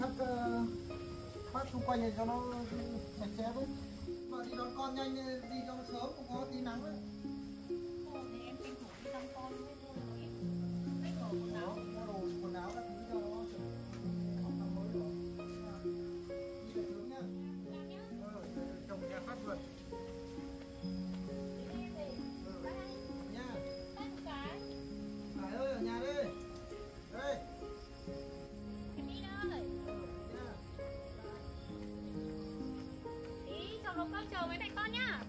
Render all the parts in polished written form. thức phát xung quanh này cho nó sạch sẽ với. Vợ đi đón con nhanh, đi cho nó sớm, không có tí nắng đấy. Thôi thì em tranh thủ đi đón con với luôn rồi em. Lấy đồ quần áo, mua đồ quần áo các thứ cho nó không làm mới được. Đi về sớm nhá. Chồng nhà phát vườn. Con chờ mấy mẹ con nhá.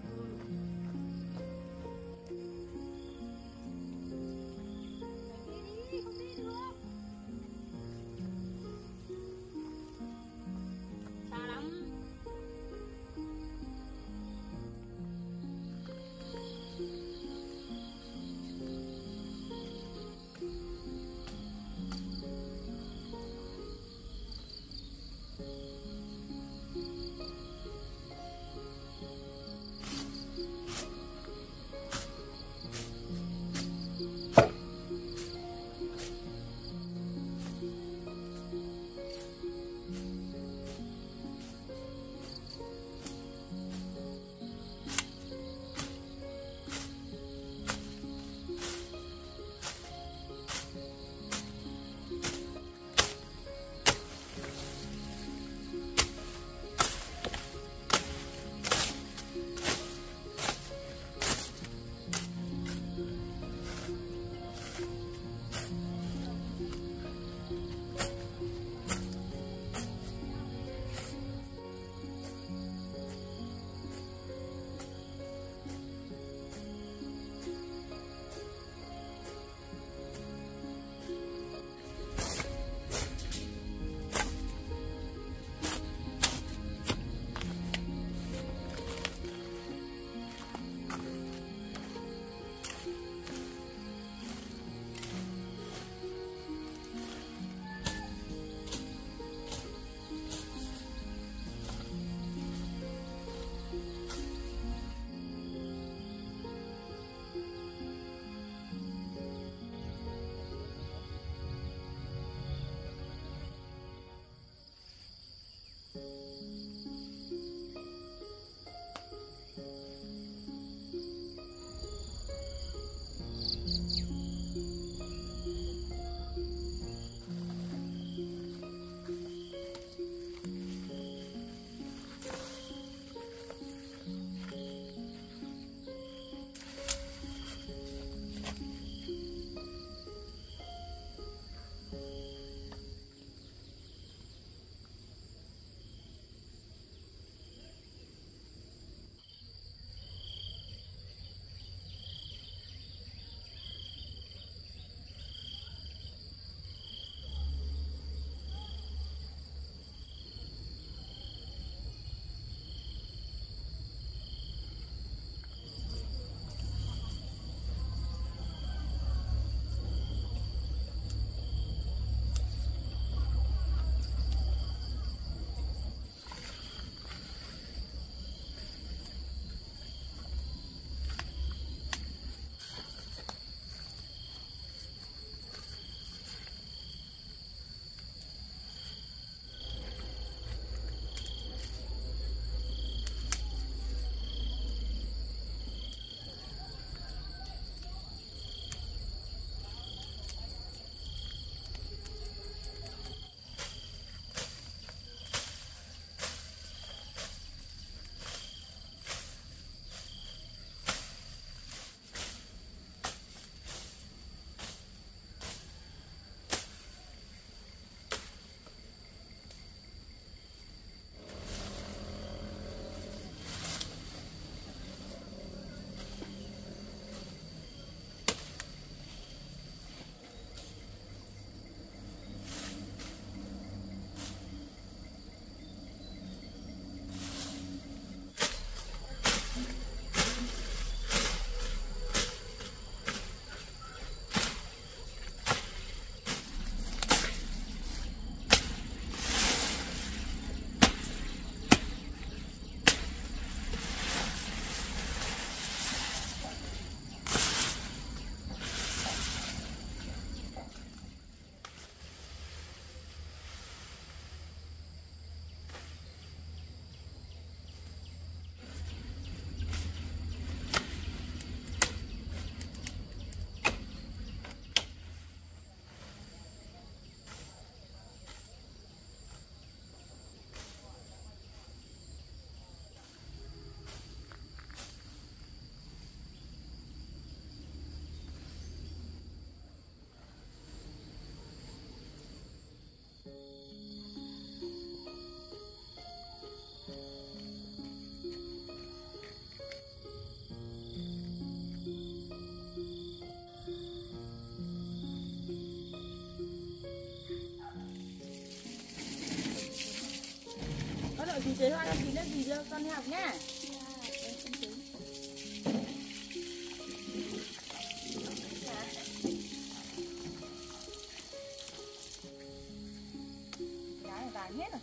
Đi, không đi được. Xa lắm. chế Hoa đăng ký lớp gì cho con học nhá. Cái này vàng hết rồi.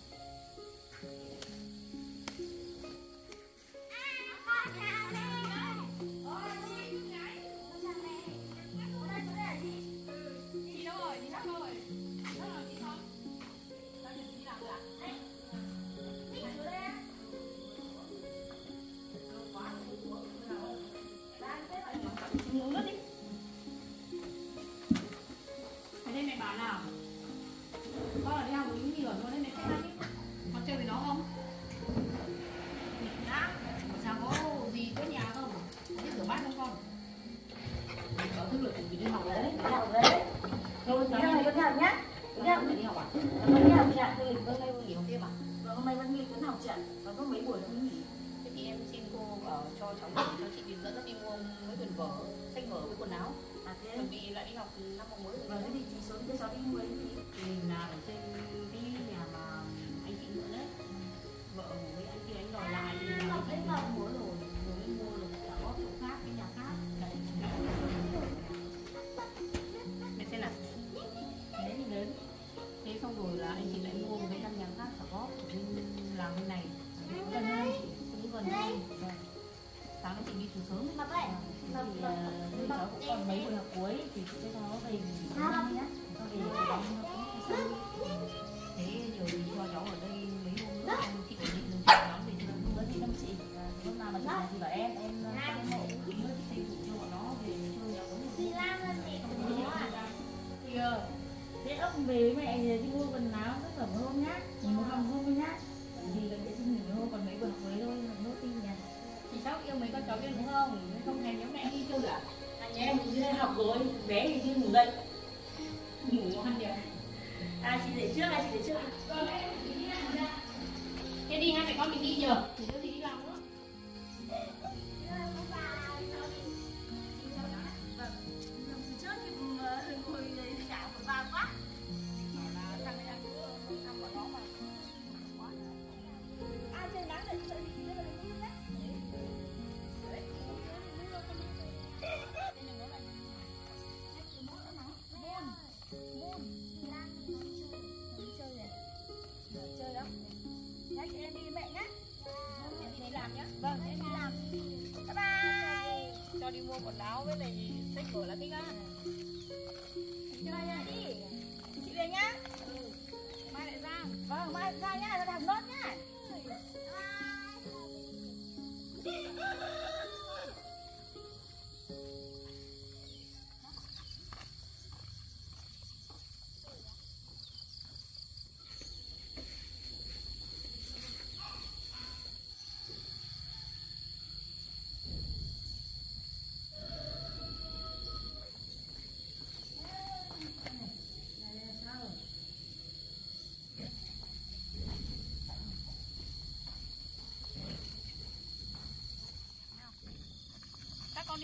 Con đi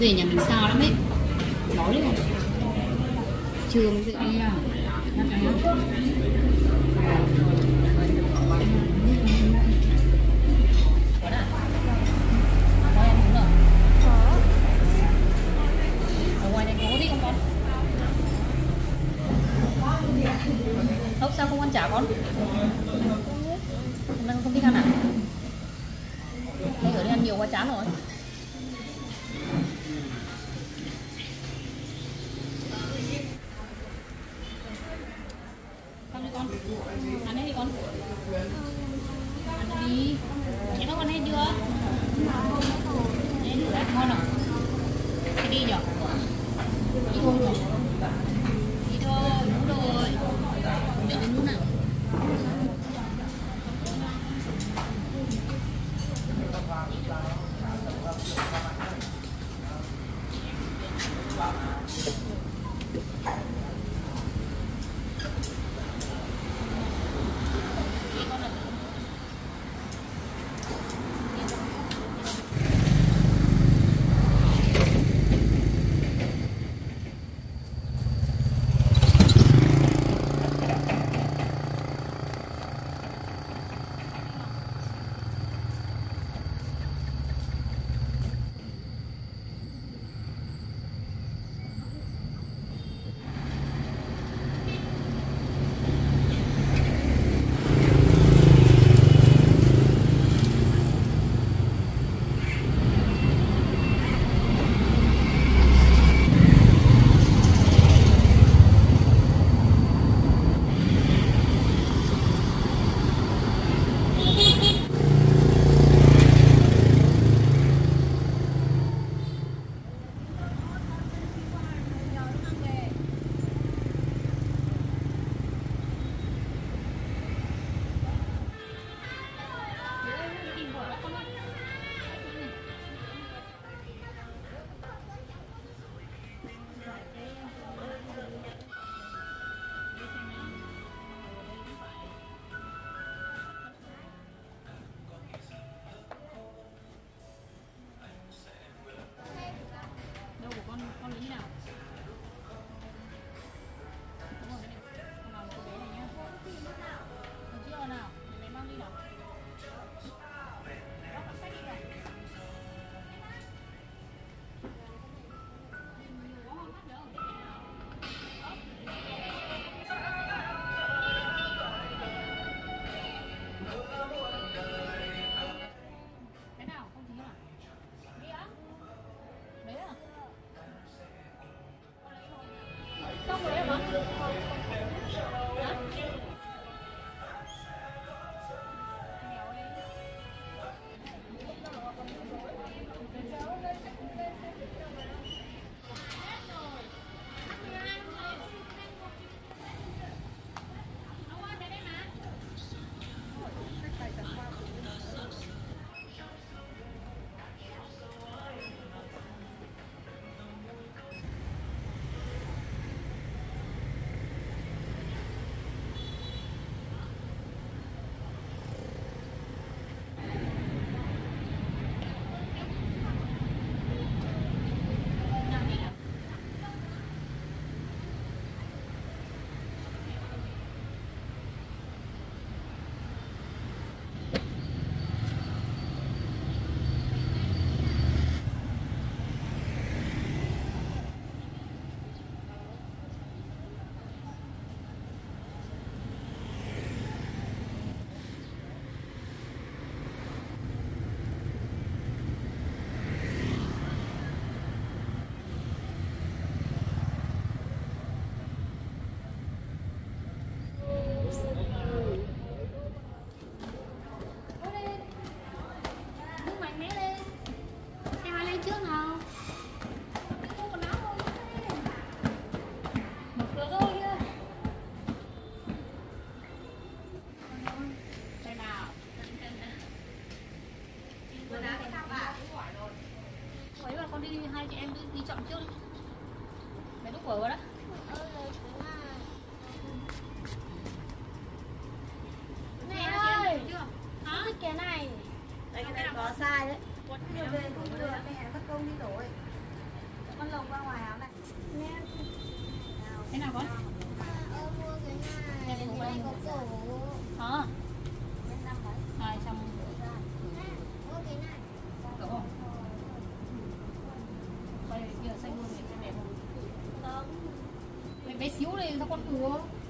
Về nhà mình sao lắm ấy, nói đấy trường dậy à. Ở ngoài này có gì không con? Không sao không ăn chả con? Không thích ăn à? ăn nhiều quá chán rồi. Con đi con. Ăn hết đi con. Ăn đi. Nhà các con hết chưa? Đến rồi đấy, ngon rồi. Đi nhở? Đi thôi. Đi thôi, đúng rồi. Để đến lúc nào.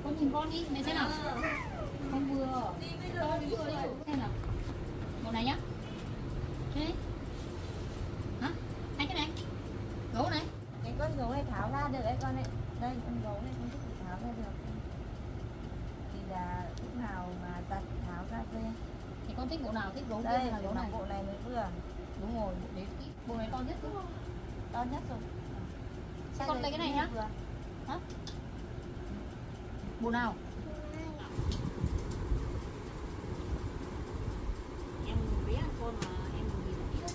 Con nhìn con đi, mẹ xem nào. Con vừa. Con vừa đi. Xem nào. Màu này nhá. Thế. thích bộ nào, thích gấu kia là gấu này. Bộ này mới vừa. Đúng rồi, đấy, bộ này to nhất đúng không? To nhất rồi. Sao còn lấy cái này nhá. Hả? Bộ nào? Em bé ăn con mà em nhìn là ít đấy.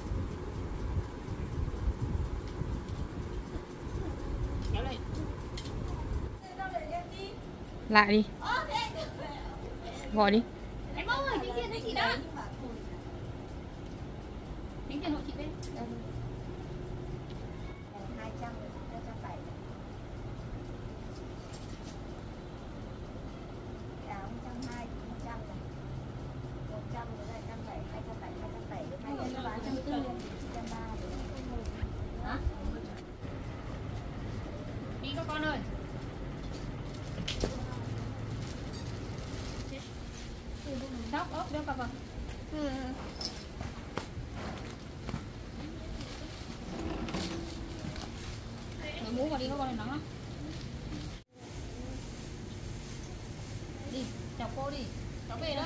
Kéo lại. Lại đi. Gọi đi. Em mong ơi, tính tiền với chị đó. Tính tiền hộ chị bên. 200, 270. Cái áo 120, 100 này. 100 với lại 170, 270, 270. 240, 130. Hả? Đi các con ơi. Đắp ốp đắp vào. Để mũ vào đi các con này nóng lắm. Đi, chào cô đi. Cháu về đó.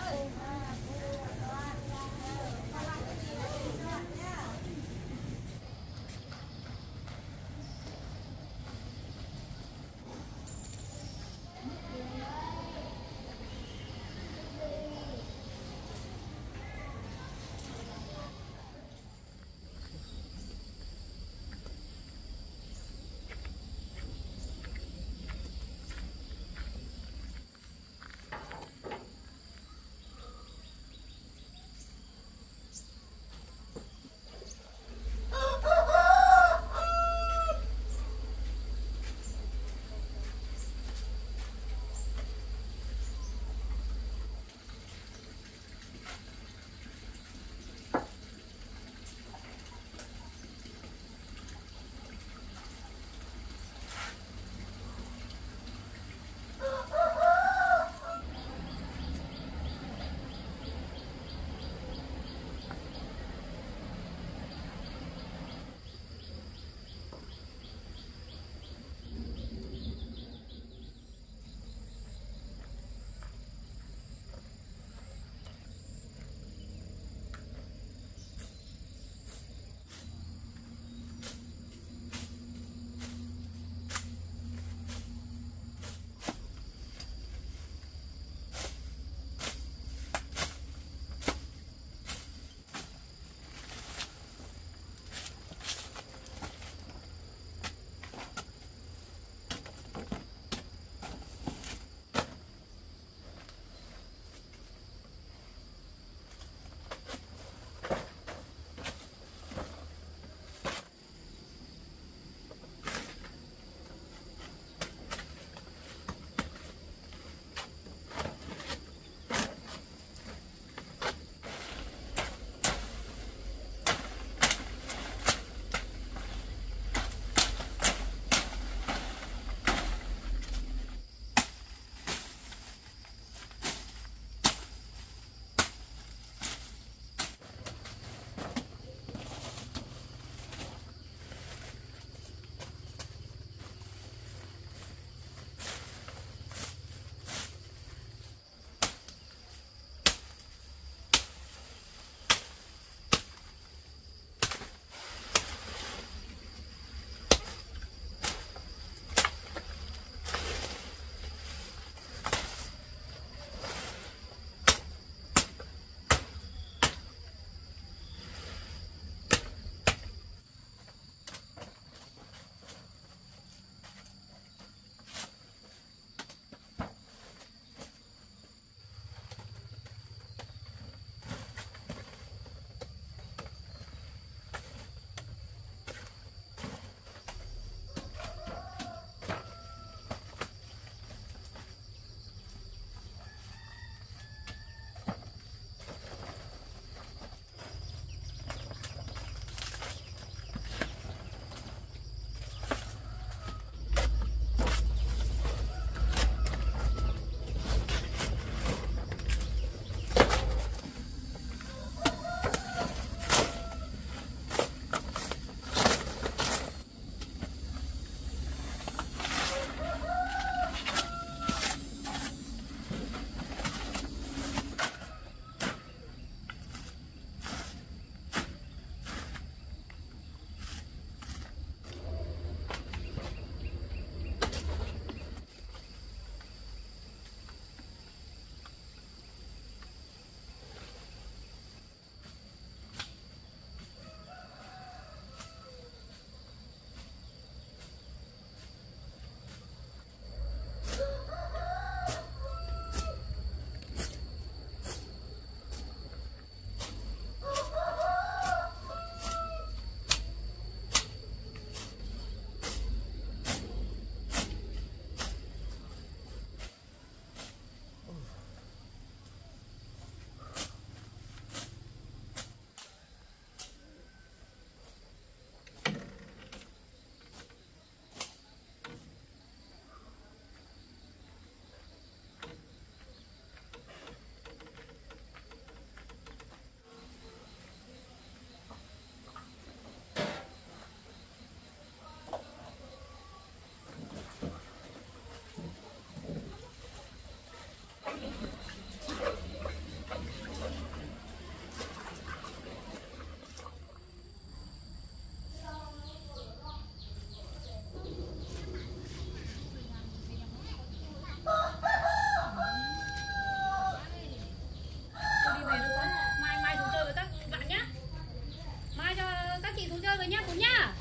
chị xuống chơi với nhá Tú nhá.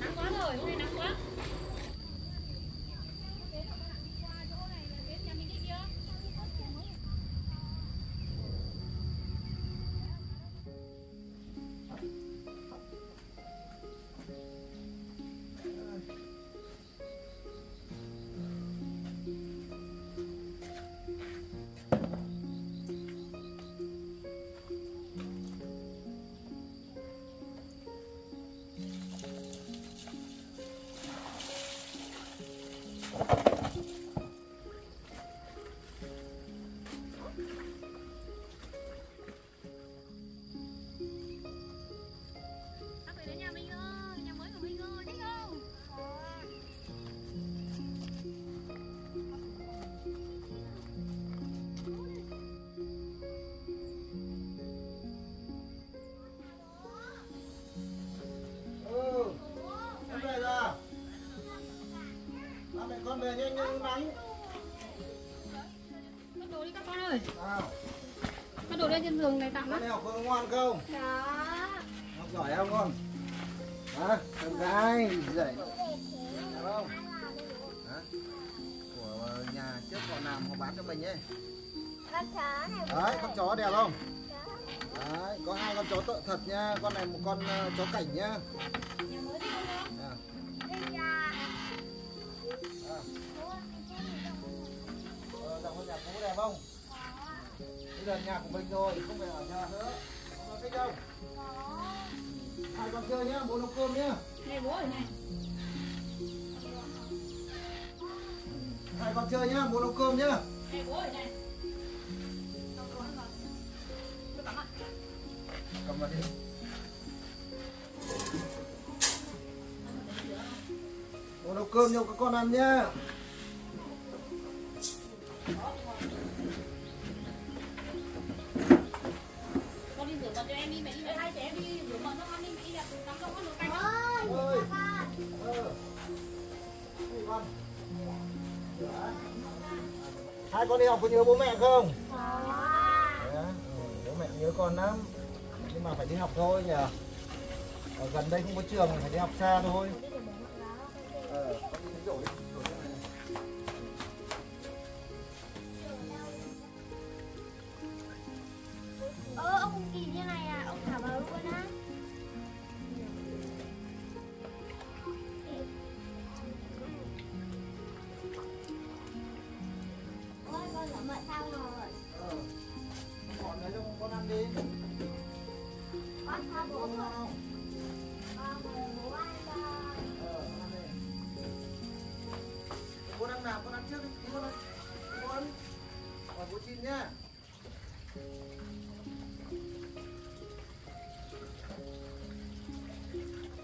Nắng quá rồi, hôm nay nắng quá. Con về nhanh nhanh bánh. Bắt đồ đi các con ơi. Bắt đồ lên trên giường này tạm lắm. Con học ngoan không? Đó. Học giỏi không con? Hả? Con gái dậy. Đúng không? Hả? Của nhà trước họ làm họ bán cho mình ấy. Con chó này. Đấy, con chó đẹp không? Đấy, có hai con chó tự thật nha. Con này một con chó cảnh nhá. Nhà cũng đẹp không? Bây giờ nhà của mình rồi, không phải ở nhà nữa. Con thích không? Hai con chơi nhá, bố nấu cơm nhá. Này bố ở này. Hai con chơi nhá, bố nấu cơm nhá. Này bố ở này. Cầm vào đi. Bố nấu cơm cho các con ăn nhá. Con đi rửa mặt cho em đi, mẹ đi với hai trẻ em đi rửa mặt cho con đi, mẹ đi đặt tắm cho con một cái. Ôi, con. Hai con đi học có nhớ bố mẹ không? Bố mẹ nhớ con lắm, nhưng mà phải đi học thôi nhỉ. Ở gần đây không có trường, phải đi học xa thôi. Con đi rửa đi.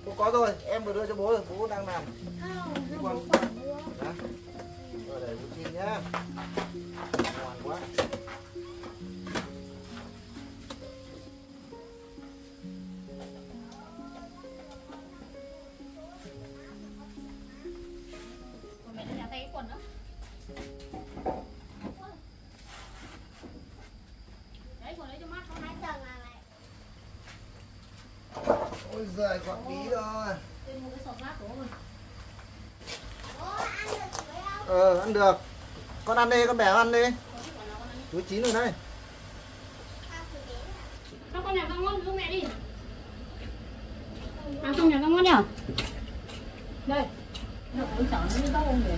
Bố có rồi, em vừa đưa cho bố rồi, bố đang làm. Con rồi để bố xin nhá. Ngoan quá. Còn mẹ ở nhà tay cái quần nữa. Ôi giời, quả bí rồi. Thêm một cái sọt rác của mình. Ăn được với không? Ăn được. Con ăn đi, con bẻ ăn đi. Chuối chín rồi đây. Sao con nhà con ngon giúp mẹ đi. Ăn xong nhà con ngon nhở? Đây. Nó cũng chở nó như tóc không kìa.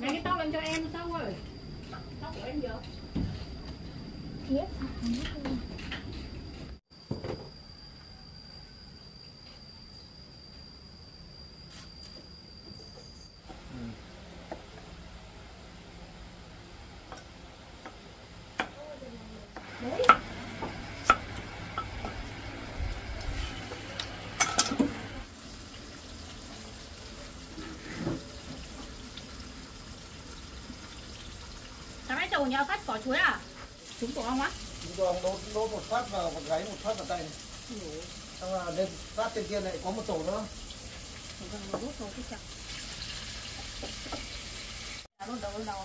Này cái tóc lên cho em xong rồi. Tóc của em giờ. Yep. nhiều nhá, phát cỏ chuối à? Trúng của ông á? Trúng của ông đốt một phát vào một gáy, một phát vào tay. Xong là lên phát trên kia lại có một tổ nữa. Đốt thôi chứ chẳng. Đốt đầu.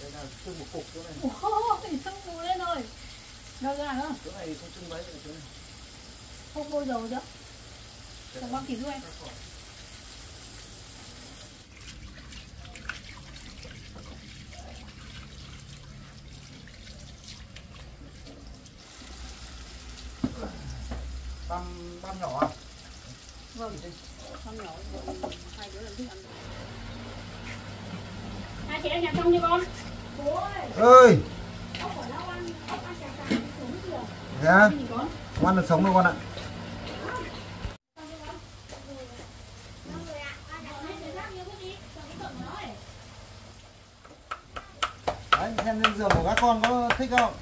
Đây là trưng một cục chỗ này. Ôi, xong mùi lên rồi. Đâu ra nữa? Chỗ này không trưng mấy, chỗ này. Không bôi dầu chứ. Chẳng băng kịp giúp em. Băm nhỏ à? Vâng, băm nhỏ, hai đứa làm thích ăn. Hai chị em nhà trong như con. Bố ơi! Ơi! Ốc ở đâu ăn, ốc ăn chả chả, sống chưa? Dạ, không ăn được sống đâu con ạ. Đấy, xem lên giường của các con có thích không?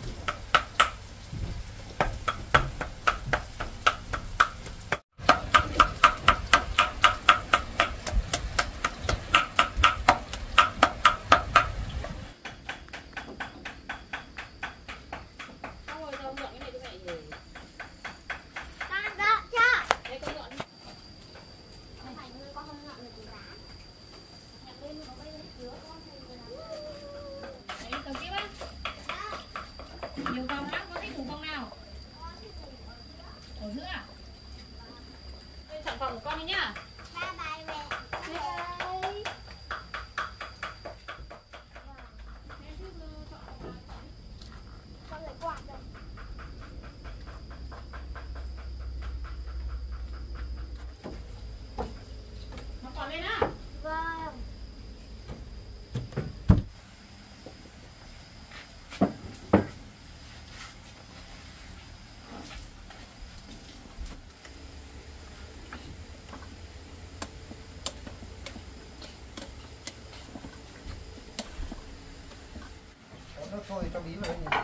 Thôi trong ý vào đây.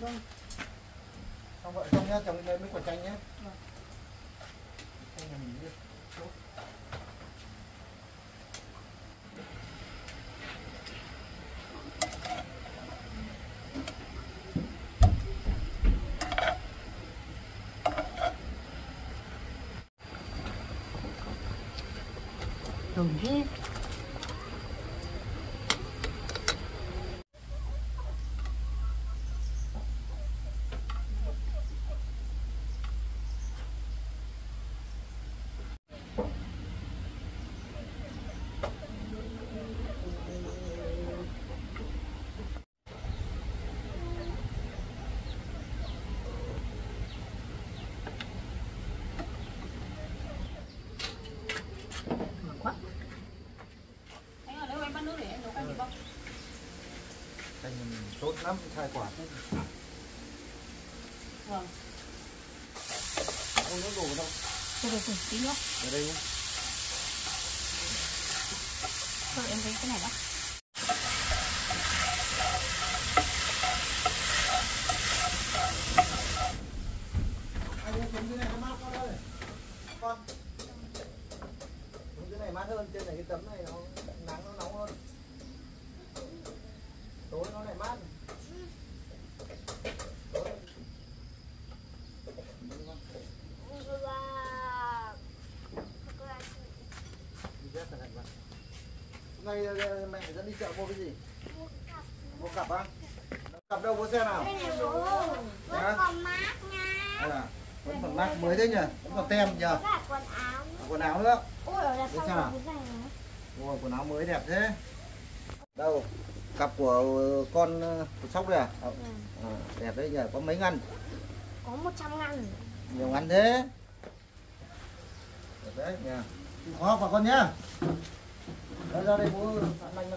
Vâng. Xong vợ trong nhá, chồng lên đây mới quả chanh nhé. Vâng. Chanh là mình biết. Tốt. Đồng thế. Tốt lắm, sai quả thế. Vâng. Không có đổ đâu. Không, tí nữa. Ở đây không? Thôi em lấy cái này đã. Anh em xuống dưới này nó mát con ơi. Con. Xuống dưới này mát hơn, trên này cái tấm này nó nắng nó nóng hơn. Tối nó lại mát. Hôm nay mẹ dẫn đi chợ mua cái gì? Mua cặp á? Cặp đâu bố xem nào? Vẫn còn mát nha. Vẫn còn mát mới thế nhỉ? Vẫn còn tem nhỉ? Quần áo. Quần áo nữa. Bố xem nào? Ôi, quần áo mới đẹp thế. Đâu? Cặp của con của Sóc đây à? Đẹp đấy nhỉ, có mấy ngăn? Có 100 ngăn. Nhiều ngăn thế. Đẹp đấy nhỉ. Khó học vào con nhá. Đấy, ra đây bố phản mạnh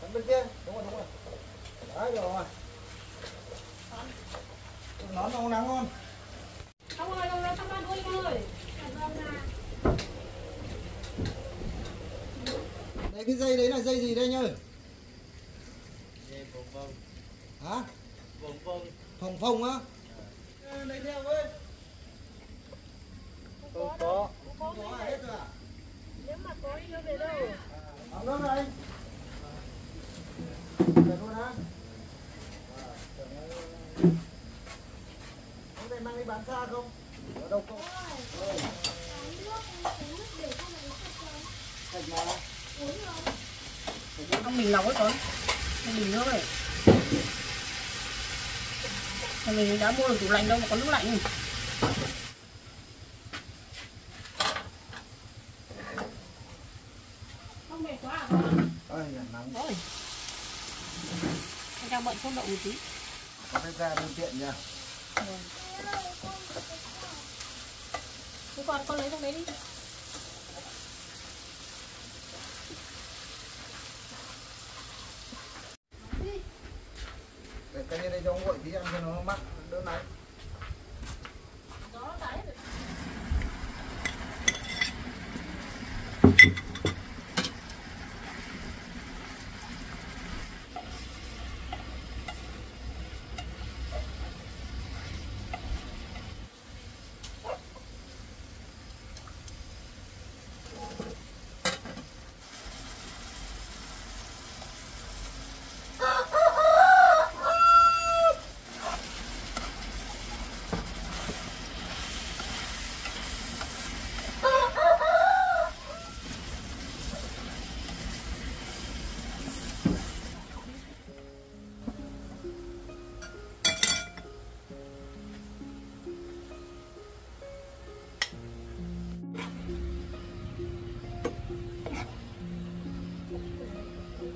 cắn bên kia. Đúng rồi. Đấy, được rồi. Nón không nắng con. Không ơi, đâu ra trong ban đuôi con ơi. Đấy, cái dây đấy là dây gì đây nhỉ? Vâng. Hả? Vâng. Á? À. Lấy theo với. Không có hết rồi à? Nếu mà có thì nó về đâu? Ở lớp này. Về luôn á. bán xa không? Ở đâu không? Thạch mà. Không mình nóng ấy con. Không mình nước ấy. Mình đã mua được tủ lạnh đâu mà có nước lạnh. Không mệt quá à con? Ôi, nắng. Ôi. Anh đang bận không động một tí. Có cái ra đơn tiện nha. Thế con lấy trong đấy đi. Để cái này đây cho ông nguội tí ăn cho nó mắc đỡ nóng. Đó đã hết rồi.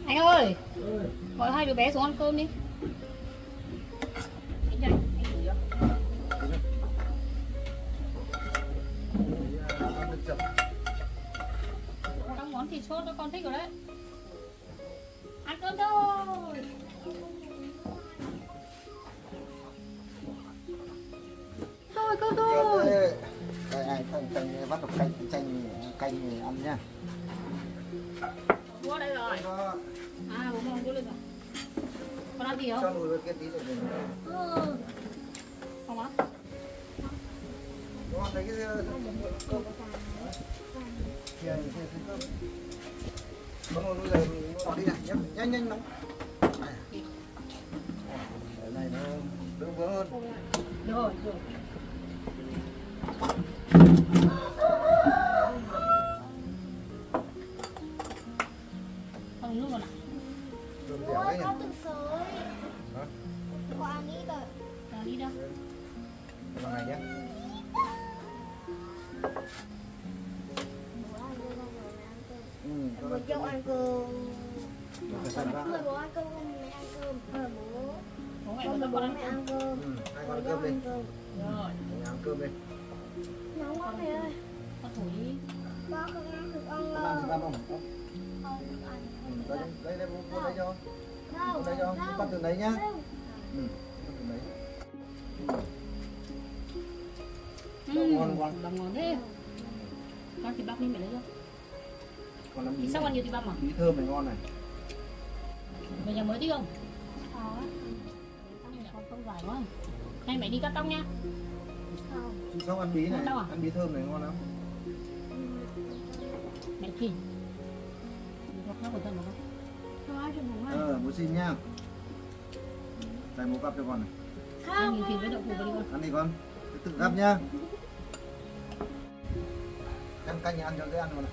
Anh ơi, gọi hai đứa bé xuống ăn cơm đi. Các món thịt sốt đó con thích rồi đấy. Ăn cơm thôi. Thôi cơm thôi. Đây này, thằng bắt được canh ăn nhá. Bố đây rồi. À, bố mong bố lên rồi. Con ăn gì không? Cho nồi vào kia tí rồi. Không á? Con thấy cái cơm. Kìa, thấy cơm. Con nồi bây giờ mình bỏ đi này nhé. Nhanh lắm. Cái này nó đỡ vướng hơn. Được rồi, được. Ăn cơm. Bố ăn cơm, mẹ ăn cơm. Bố mẹ ăn cơm. Hai con ăn cơm đi. Rồi, mẹ ăn cơm đi. Nóng quá mẹ ơi. Con thổi đi. Bố không ăn được ăn lơ. Con ăn không? Không ăn. Đây bố lấy cho. Bố lấy cho, con từ đấy nhá. Con từ đấy. Ngon thế. Con thịt bắp đi mẹ lấy cho. Thì sao ăn nhiều thịt băm à? Mì thơm này ngon này. Về nhà mới thích không? Có. Con không dài quá. Nay mày đi cắt tóc nha. Không. Sao ăn bí này? À? Ăn bí thơm này ngon lắm. Mẹ kì. Bọc nó của thân không? Không ai chuyện bố ăn. Bố xin nha. Tại bố gắp cho con này. Không. Ăn thịt với đậu phụ vào đi con. Ăn đi con. Tự gắp nha. Ăn canh ăn cho dễ ăn luôn này.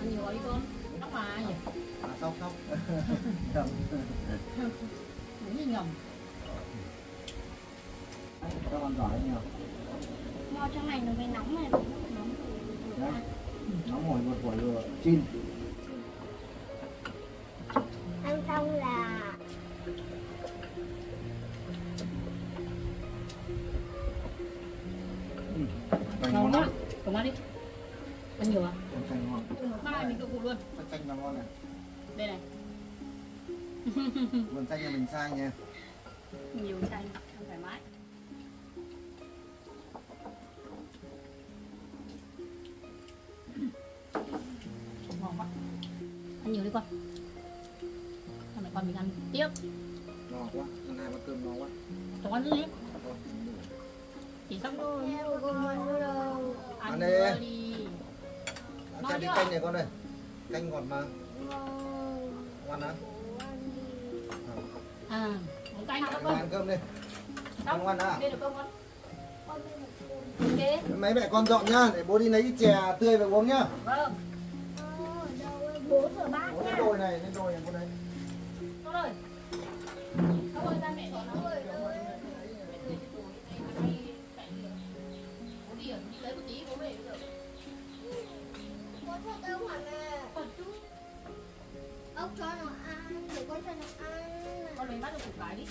Ăn nhiều đi con. Nóc mà nhỉ. À xong. Nghĩ ngầm. Các con giỏi nhiều. Mò trong này nó mới nóng này. Đấy. Nóng hồi một quả lừa chin. Ăn xong là ngon quá. Cầm ăn đi. Ăn nhiều à? Canh ngon. Ba này mình tự phụ luôn. Canh là ngon này. Đây này. Còn canh là mình sai nha. Nhiều canh không thoải mái. Ăn nhiều đi con. mẹ con mình ăn tiếp. No quá, hôm nay ăn cơm no quá. Cháu ăn gì? Chỉ xong rồi. Ăn đi. Cho đi canh này con ơi. Canh ngọt mà. Ngon lắm. À, muốn canh hả con? Ăn cơm đi. Không ăn à? Đây được cơm con. Okay. Mấy mẹ con dọn nhá, để bố đi lấy chè tươi về uống nhá. Vâng. Bố rửa bát nhá. Đồi này, lên đồi này con đây. Con ơi. Con ơi ra mẹ dọn nó ơi. Bố đi lấy một tí bố về bây giờ. Bố cho tao hỏi nè. Ông cho nó ăn, để con cho nó ăn. Con lấy bắt được một cái đi.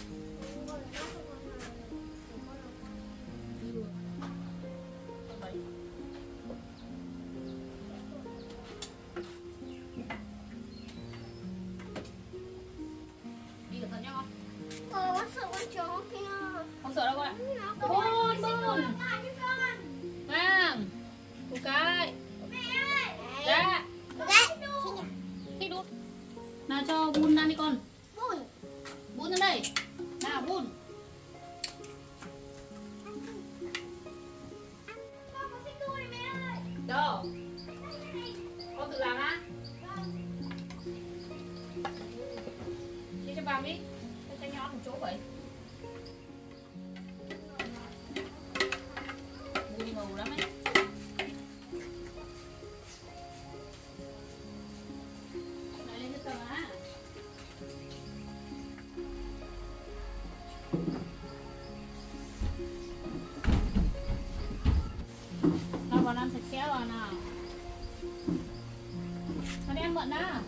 Nó đem mượn đó.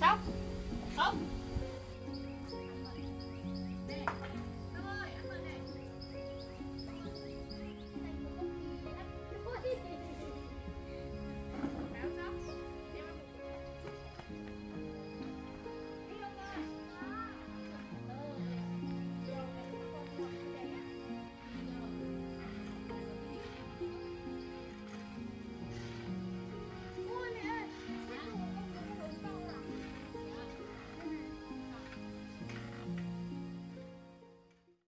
Sóc. Không.